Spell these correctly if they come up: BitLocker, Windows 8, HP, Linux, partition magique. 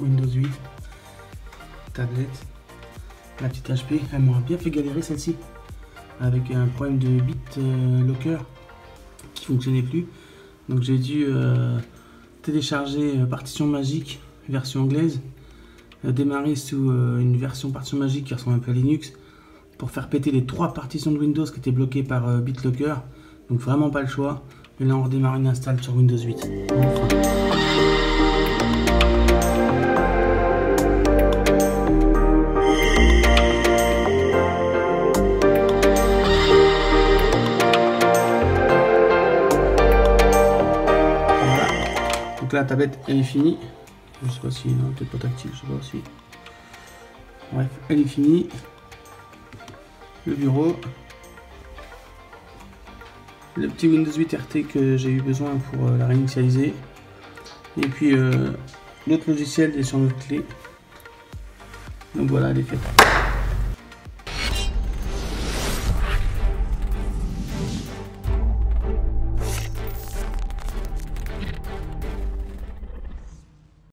Windows 8, tablette, la petite HP, elle m'aura bien fait galérer celle-ci, avec un problème de BitLocker qui fonctionnait plus. Donc j'ai dû télécharger partition magique, version anglaise, démarrer sous une version partition magique qui ressemble un peu à Linux, pour faire péter les 3 partitions de Windows qui étaient bloquées par BitLocker. Donc vraiment pas le choix. Et là on redémarre une install sur Windows 8. La tablette elle est finie, je sais pas si peut-être pas tactile, je sais pas si, bref elle est finie, le bureau, le petit Windows 8 RT que j'ai eu besoin pour la réinitialiser, et puis l'autre logiciel est sur notre clé, donc voilà, elle est faite.